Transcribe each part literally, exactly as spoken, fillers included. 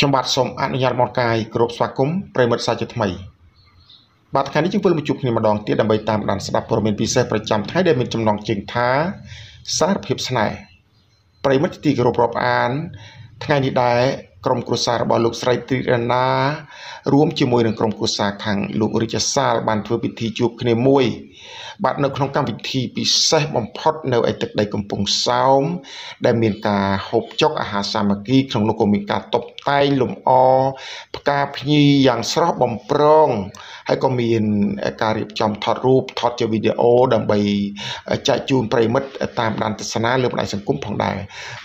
ชมบัดสมอนุญาตมองกายกรบสวัสดิ์คุ้มเปรมสายจุดใหม่บัดการนี้จึงเพิ่มจุกในมาดองเตี้ยดำใบตามดันสลับโปรเมนปีเซประจำท้ายเดิมเป็นจำลองเจงท้าสารพิบสนายเปรมติกรบรอบอ่านทางนี้ได้กรมกุศลบอลลูกไซตรีนารวมจิมวยหนึ่งกรมกุศลขังลูกริจซาบันเพื่อพิธีจุกในมวยบัดในครองการพิธีพิเศษบอมพอดในไอตึกใดกำปงซ้อมได้เมียนกาหอบจกอาหารสามัคคีของนกมีการตบไตหลุมอปกาพีอย่างสระบอมปรองให้ก็มีการรีบจำถอดรูปถอดเจวิดีโอดังใบจ่ายจูนไปมัดตามดันศาสนาเรื่องไหนสังคมผ่องได้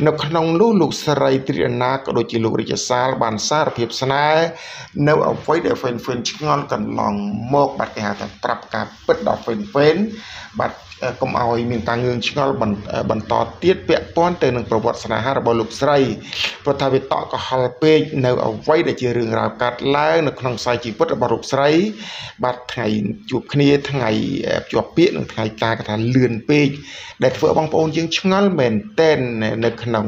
ในครองลูกลูกไซตรีนาก็โดยจิลูกริจซาบันซาเพียบสนายในเอาไว้เดี๋ยวเฟนเฟนชงอนกันลองโมกบัดแก่แต่ปรับการเปิดดอกเฟนเฟนบัดก็เอาไอ้มีการเงินชงอนบันบันต่อเตี้ยเปียป้อนเตือนประวัติศาสนาฮาร์บอลุกไซประธานวิตก็ฮาร์เปย์ในเอาไว้เดี๋ยวเจริญราวการไล่ในคลองไซจีพุทธบารุกไซบัดไงจุกเนียไงจุกเปียไงการกระทำเลื่อนเปย์ได้เพื่อบางปอนยังชงอนเหม็นเต้นในขนม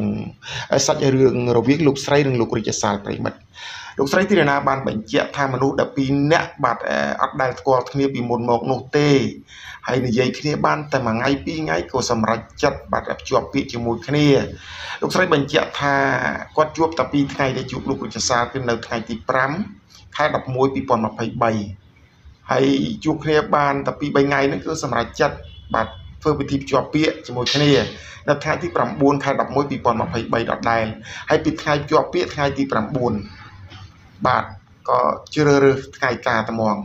สัจเรื่องเราวิ่งลุกไซหนึ่งลุกริจซาไปหมดลูกไส้ที่นาบานแบ่งแยกทางมนุษย์ดับปีเนะบาดอัดได้กอดที่นี่ปีมนต์มองโนเต้ให้ในใจที่นี่บ้านแต่มาไงปีไงก็สำรักจัดบาดแบบจวบปีจมูกที่นี่ลูกไส้แบ่งแยกทางกอดจวบแต่ปีไงได้จวบลูกกุญแจซาเป็นในไงตีพร้ำข้าดับมวยปีปอนมาไปใบให้จวบที่นี่บ้านแต่ปีใบไงนั่นก็สำรักจัดบาดเพื่อไปทิพย์จวบเปี๊ยจมูกที่นี่นับท้ายที่ปรำบุญข้าดับมวยปีปอนมาไปใบดัดได้ให้ปีไงจวบเปี๊ยไงตีปรำบุญบาดก็เจริญไงกาตะมอง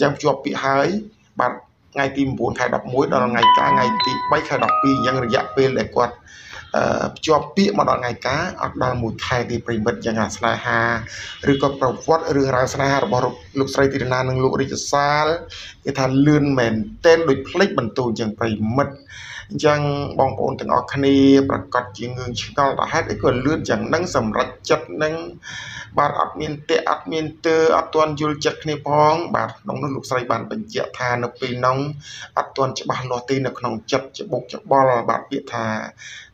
ยังจวบปีหายบาดไงตีมบุญไข่ดอกมุ้ยดอกไงกาไงตีใบไข่ดอกปียังระยะเป็นเลยกว่าจวบปีมาดอกไงกาอัดดอกมุ้ยไข่ตีปริมดยังงานสลายฮาหรือก็ประวัติหรือรางสลายฮาบรมลูกไส้ตีนานหนึ่งลูกริจซาลที่ทานเลื่อนเหม็นเต้นโดยพลิกบรรทุนยังปริมดยังบางคนถึงออกคณีประกอบจีเงินชิงเอาแต่ให้ไอ้คนเลื่อนอย่างนั่งสำรักจัดนั่งบาดอัดมินเตะอัดมินเตออัดตอนยุลจักในพ้องบาดน้องนุ่งลูกใส่บานเป็นเจียธานับปีน้องอัดตอนจะบานโรตีนักน้องจับจะบุกจะบอลบาดเปียธา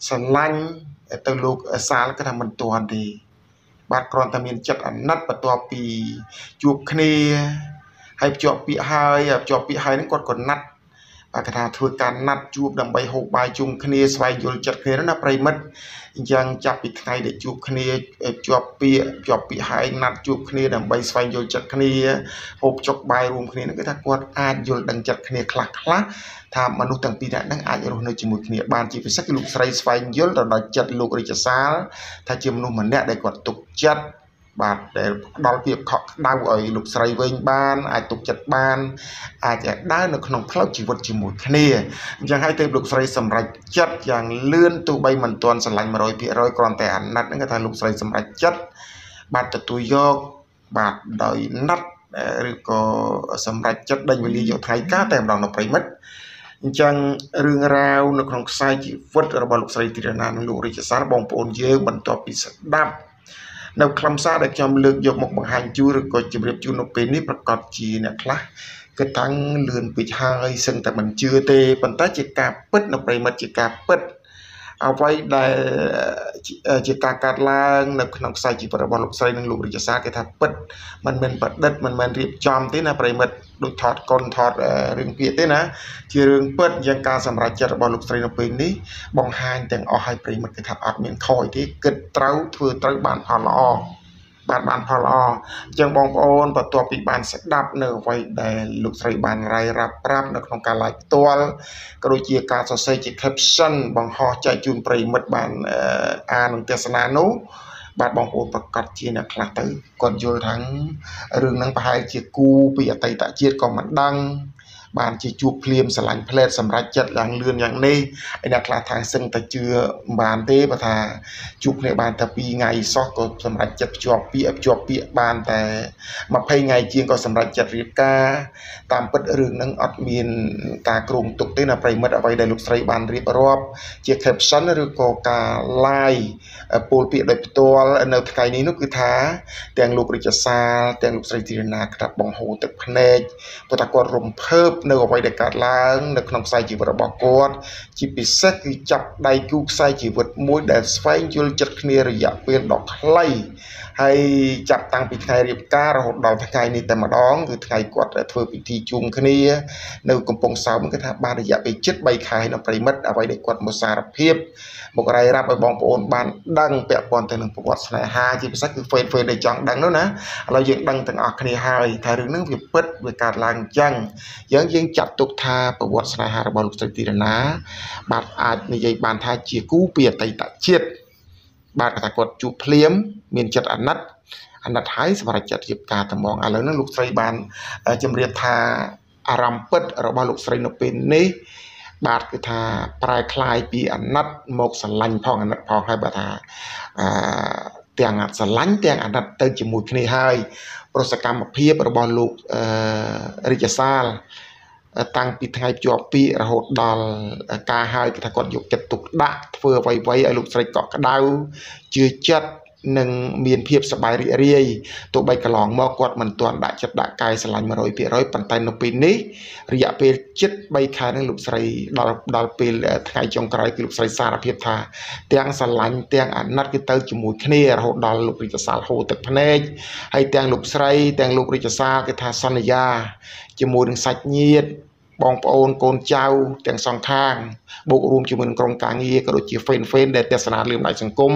สลังตะลุกสารก็ทำมันตัวดีบาดกรอนตะมินจัดอันนัดประตัวปีจูบคณีให้จอบปีไฮจอบปีไฮนั่งกดกดนัดอากาศถือการนัดจูบดำใบหกใบจุงคณีสายยุลจักรนั้นนะปริมัดยังจับปิดไงเด็กจูบคณีจวบปีจวบปีหายนัดจูบคณีดำใบสายยุลจักรคณีหกจกใบรวมคณีนั่นก็ถ้ากวดอาดยุลดังจักรคณีคลักคลักทำมนุษย์ต่างปีนั้นนั่งอาดยุลในจมูกคณีบานจีเป็นสักลูกใส่สายยุลเราได้จัดลูกริจซาถ้าเจียมนุ่มเหมือนเนี่ยได้กวดตกจัดบาดเดี๋ยวดาวเปียกเขาดาวอ่อยลูกใส่เวงบ้านอาจตกจัดบ้านอาจจะได้ในขนมพลาจิวัตจิมุขณียังให้เติมลูกใส่สำหรับจัดอย่างเลื่อนตัวใบมันตอนสลายมาโดยพี่ร้อยกรอนแต่นัดนั่นก็ทางลูกใส่สำหรับจัดบาดตัวโยกบาดดอยนัดหรือก็สำหรับจัดได้เวลีอยู่ไทยก้าแต่เราเราไปมัดยังเรื่องราวในขนมใส่จิวัตระบาดลูกใส่ตีนานลูกริจสารบองปนเยอะมันตัวปีศดับนำคำซาได้จำเลือกยกหมกบางหันจูหรือก็จำเรียบจูนเป็นนี่ประกอบจีเนี่ยคละก็ทั้งเลื่อนปิดหายซึ่งแต่มันเจือเตปันตาจิกาปิดนำไปมาจิกาปิดเอาไว้ได้จิกาการล้างนำขนมใส่จีบระบอลใส่หนึ่งลูกริจซาเกทับปิดมันเป็นปัดดัดมันมันเรียบจำที่นำไปมาดูถอดก้นถอดเรื่องเพี้ยที่นะจีเรื่องปิดยังการสำหรับจีระบอลใส่นำเป็นนี่บางหันแต่งเอาให้ไปมาเกทับอัดเหมือนคอยที่เกิดเต้าถือเต้าบานพอลอบาดบานพอลอยังบองโอนประตัวปีบานสดับเนื้อไว้ได้ลูกใส่บานไรรับรับในโครงการหลายตัวกระโดดเจียการสอดใส่จิตแคปชั่นบองหอใจจูนปริมัดบานอ่านเทศนาโนบาดบองโอนประกาศเจียนักหลักตื้อก่อนโยนทั้งเรื่องนังปะหายเจียกูปีอัตยตะเจียก่อนมันดังบานจีจูเพลียมสลันเพลสสำหรับจัดหลังเลื่อนอย่างนี้ไอ้นักลาทางซึ่งแต่เจือบานเตปทาจุกในบานแต่ปีไงซอกก็สำหรับจัดจวบปีอับจวบปีบานแต่มาไพ่ไงเจียงก็สำหรับจัดริบกาตามปัดเรื่องนั่งอัดมีนกากรุงตุกเต้นไปเมื่อเอาไว้ได้ลูกใส่บานริบรอบเจียแคบชั้นหรือก็กาไล่ปูปีโดยตัวในไทยนี้นุคือท้าแต่งลูกริจซาแต่งลูกใส่จีนาครับบองโฮตึกพเนจปตะกรรมเพิ่ม นื้อไปเด็กกาล้างเนื้อขนมใส่จีบระบอกกอดจีบเซ็กจับได้กุ๊กใส่จีบมวยแดดไฟจุลจัดเนื้อระยะเปลี่ยนดอกไล่ให้จับตังปีไทยเรียบก้าเราหดดอกไทยนี่แต่มาดองคือไทยกอดแต่เธอปีทีจุ่มขณีเนื้อกำปองสาวมันก็ทำบานระยะไปชิดใบไข่นำไปมัดเอาไปเด็กกอดมสารเพียบบอกอะไรรับไปบองโอนบานดังเปียกอนแต่หนึ่งประวัติศาสตร์ฮาจีบเซ็กคือเฟนเฟนในจังดังแล้วนะเรายังดังต่างอักขณีไทยไทยเรื่องนึงผิดเปิดเวการล้างจังยังยังจับตุกทาประวัติศาสตร์ฮาร์บอลสติระนาบาดอาจในใจบานทาเจียกู้เปียไตตะเชียดบาดตะกดจูเพลี้ยมเมียนจัดอันนัดอันนัดท้ายสมัยจัดเก็บการตะมองอะไรนั่นลูกไตรบานจำเรียทาอารามเปิดเราบาลูกไตรนเป็นนี้บาดคือทาปลายคลายปีอันนัดหมกสันลันพองอันนัดพองให้บาดทาเตียงอันสันลันเตียงอันนัดเติมจมูกนี่ให้ประสบการณ์เพียบระบอลลูกริจซาลตั้งปีไทยจวบปีระหดดอลกาไฮกระทะกอดหยกจัดตุกดะเฟื่อไว้ไว้ไอ้ลูกใส่เกาะกระดาวเจือจัดหนึ่งเมียนเพียบสบายเรียๆตัวใบกระหล่องมอกอดมันตัวด่าจัดด่ากายสลายมาโดยเปียร้อยปันไตนปีนี้ระยะเปจิตใบคายนั่งลูกใส่ดอลดอลเปลไทยจงกลายลูกใส่สารเพียบทาเตียงสลายเตียงอันนัดกิเตอร์จมูกเนียระหดดอลลูกริจซาลโหดแต่พเนจให้เตียงลูกใส่เตียงลูกริจซาลกิทาสัญญาจมูกดึงสัดเงียดบองปอนโกนเจ้าแตงสองข้างบุกรวมจมุนกรงกลางเงียกระโดดจีเฟนเฟนเดตเดสนาลืมหลายสังคม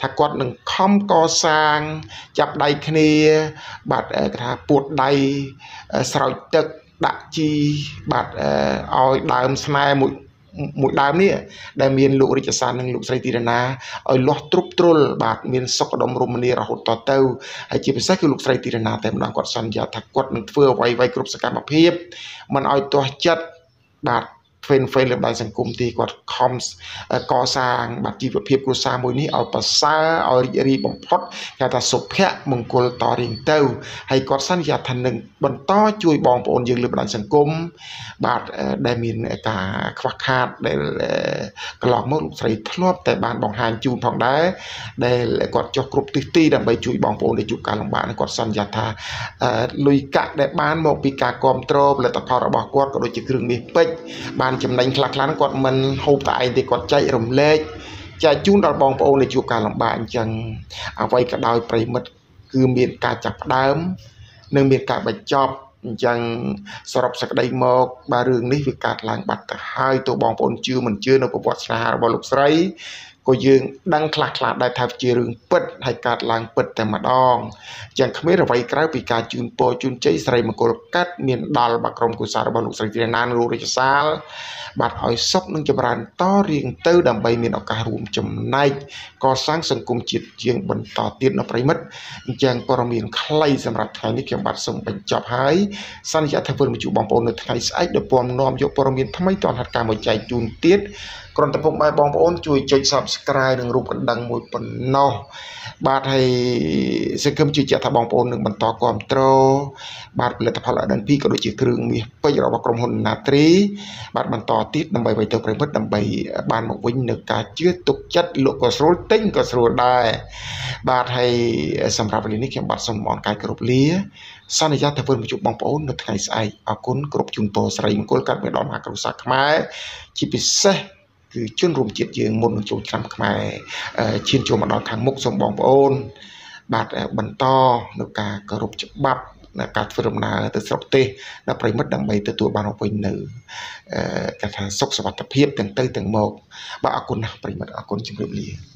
ถ้ากอดหนึ่งคอมกอซางจับใดคเนียบาดกระทาปวดใดสลายตึกดักจีบาดเอาดามสมัยมุดมุดดามนี่ได้เมียนลูกริจสารหนึ่งลูกใส่ตีนาเอาล้อทรุบทรุลบาดเมียนสกดมรุมเนียระหดต่อเต้าไอจีเป็นแท้คือลูกใส่ตีนาแต่มันกอดสัญญาถ้ากอดหนึ่งเฟื่อไวไวกรุบสกัดมาเพียบมันเอาตัวจัดบาดเฟนเฟนหรือบางสังคมที่กอดคอมกอซางบาดจีเพียบกรุซามวยนี้เอาภาษาเอารีบอมพดยาตาสุแพะมงกุลต่อเรียงเต้าให้กอดสัญญาทันหนึ่งบรรท้อช่วยบองปนยืนหรือบางสังคมบาดได้มีกาควักขาดได้กลอกเมื่อลูกใส่ทลบแต่บานบองหานจูนผ่องได้ได้กอดจอกรุบติตีดังใบช่วยบองปนได้จุกการลงบานกอดสัญญาทาลุยกะได้บานมองปีกากรมโตรและตะพอระบอกกอดก็โดยจิตเรื่องมีเป๊กบานจำนวนคลักล้านกอดมันหูตายแต่กอดใจรมเล็กใจจูนดอกบองปนได้จุกการลงบานจังเอาไว้กระดอยไปมัดคือเมียนกาจับดามหนึ่งเมียนกาใบจอบยังสำหรับสักใดมอกบาเรื่องนี้วิการล้างบัตรให้ตัวบองปนจือมันจือในประวัติศาสตร์บอลลูกไรก็ยืงดังคลาคลาได้ทับจือเรื่องเปิดให้การล้างเปิดแต่มาดองยังขมิ้นระไว้กล้าปีกาจูนโปจูนใจใส่มากรกัดเมียนดาลบักรมกุศลบอลลูกไรที่นานรูริจซาลบัตรอ้อยซบนึงจำรันต่อเรียงเต้าดำใบเมียนออกการรวมจำนายก่อสร้างสังคมจิตยังบรรต่อเตี้ยนอภัยมัดยังปรมีนใครสำหรับไทยนิเพียงบัตรส่งเป็นจอบหายสัญญาทะเฟินมาจูบองปอนในไทยไซด์เดอปอมนอมยกปรมีนทำไมตอนหัดการมวยใจจูนเตี้ยกรอนตะพงไอบองปอนจุยจุยสับสกายหนึ่งรูปดังมวยปนนอบาดให้สังคมจิตจะทะบองปอนหนึ่งบรรต่อความโตบาดเลยทะพละดันพี่ก็โดยจิตเครื่องมีไปยาวบักรมหุ่นนาตรีบาดบรรต่อติดนำใบใบเตยไปมัดนำใบบานหมกวิญญาณกาเชื้อตกจัดโลกสโลติ้งก็สโลได้บาดให้สำหรับวันนี้เขียนบาดสมองกายกรุบเลี้ยสัญญาทะเฟินมาจูบองปอนในไทยไซด์อาคุณกรุบจุนโตใส่มกุลการเมืองดอมหากรุสักไม้จิปิเซคือชนรวมจิตยืงมนจุจำขมายชินชมมาดอนทางมุกสมบองปอนบาดบรรต่อในการกรุบจับบับในการฟื้นนาตัวสกเตในปริมัดดังใบตัวตัวบานออกไปหนึ่งการทางสกสวัสดิ์เพียบตั้งเตยตั้งหมอกบาอากุลปริมัดอากุลจิมเรียบเรีย